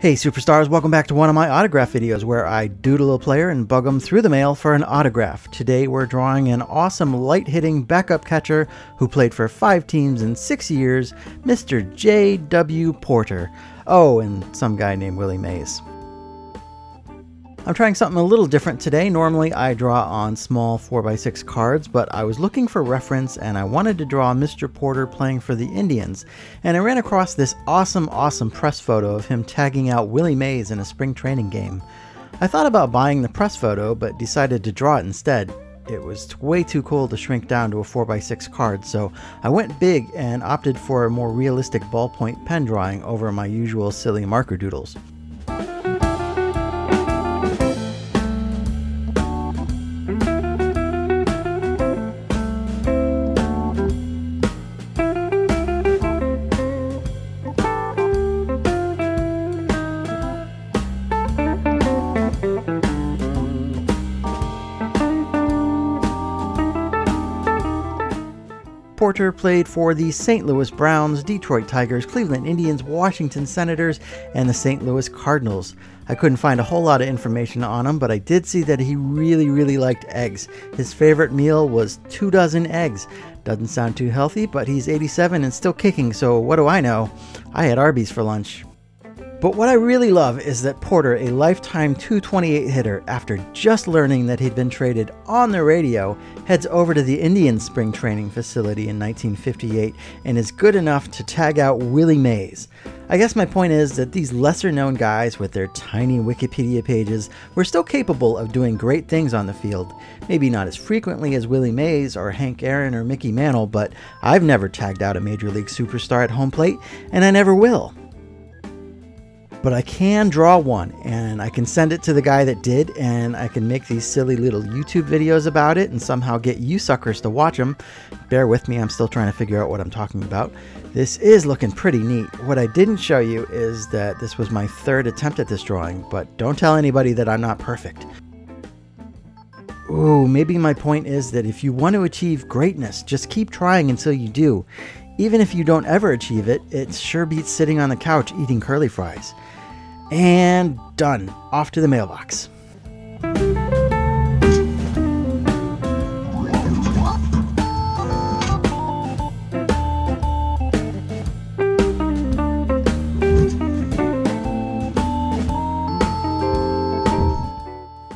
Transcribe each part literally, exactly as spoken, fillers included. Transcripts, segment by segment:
Hey superstars, welcome back to one of my autograph videos where I doodle a player and bug them through the mail for an autograph. Today we're drawing an awesome light-hitting backup catcher who played for five teams in six years, Mister J W Porter. Oh, and some guy named Willie Mays. I'm trying something a little different today. Normally I draw on small four by six cards, but I was looking for reference and I wanted to draw Mister Porter playing for the Indians. And I ran across this awesome, awesome press photo of him tagging out Willie Mays in a spring training game. I thought about buying the press photo, but decided to draw it instead. It was way too cool to shrink down to a four by six card, so I went big and opted for a more realistic ballpoint pen drawing over my usual silly marker doodles. Porter played for the Saint Louis Browns, Detroit Tigers, Cleveland Indians, Washington Senators, and the Saint Louis Cardinals. I couldn't find a whole lot of information on him, but I did see that he really, really liked eggs. His favorite meal was two dozen eggs. Doesn't sound too healthy, but he's eighty-seven and still kicking, so what do I know? I had Arby's for lunch. But what I really love is that Porter, a lifetime two twenty-eight hitter, after just learning that he'd been traded on the radio, heads over to the Indians spring training facility in nineteen fifty-eight and is good enough to tag out Willie Mays. I guess my point is that these lesser-known guys with their tiny Wikipedia pages were still capable of doing great things on the field. Maybe not as frequently as Willie Mays or Hank Aaron or Mickey Mantle, but I've never tagged out a major league superstar at home plate, and I never will. But I can draw one, and I can send it to the guy that did, and I can make these silly little YouTube videos about it and somehow get you suckers to watch them. Bear with me, I'm still trying to figure out what I'm talking about. This is looking pretty neat. What I didn't show you is that this was my third attempt at this drawing, but don't tell anybody that I'm not perfect. Ooh, maybe my point is that if you want to achieve greatness, just keep trying until you do. Even if you don't ever achieve it, it sure beats sitting on the couch eating curly fries. And done. Off to the mailbox.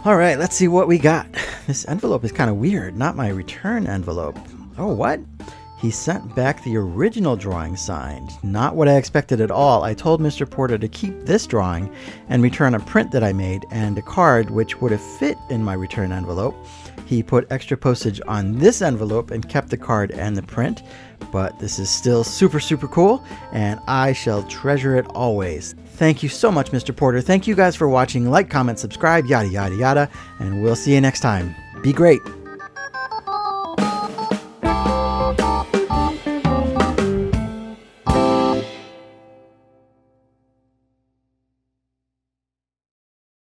All right, let's see what we got. This envelope is kind of weird, not my return envelope. Oh, what? He sent back the original drawing signed. Not what I expected at all. I told Mister Porter to keep this drawing and return a print that I made and a card which would have fit in my return envelope. He put extra postage on this envelope and kept the card and the print. But this is still super, super cool, and I shall treasure it always. Thank you so much, Mister Porter. Thank you guys for watching. Like, comment, subscribe, yada, yada, yada. And we'll see you next time. Be great.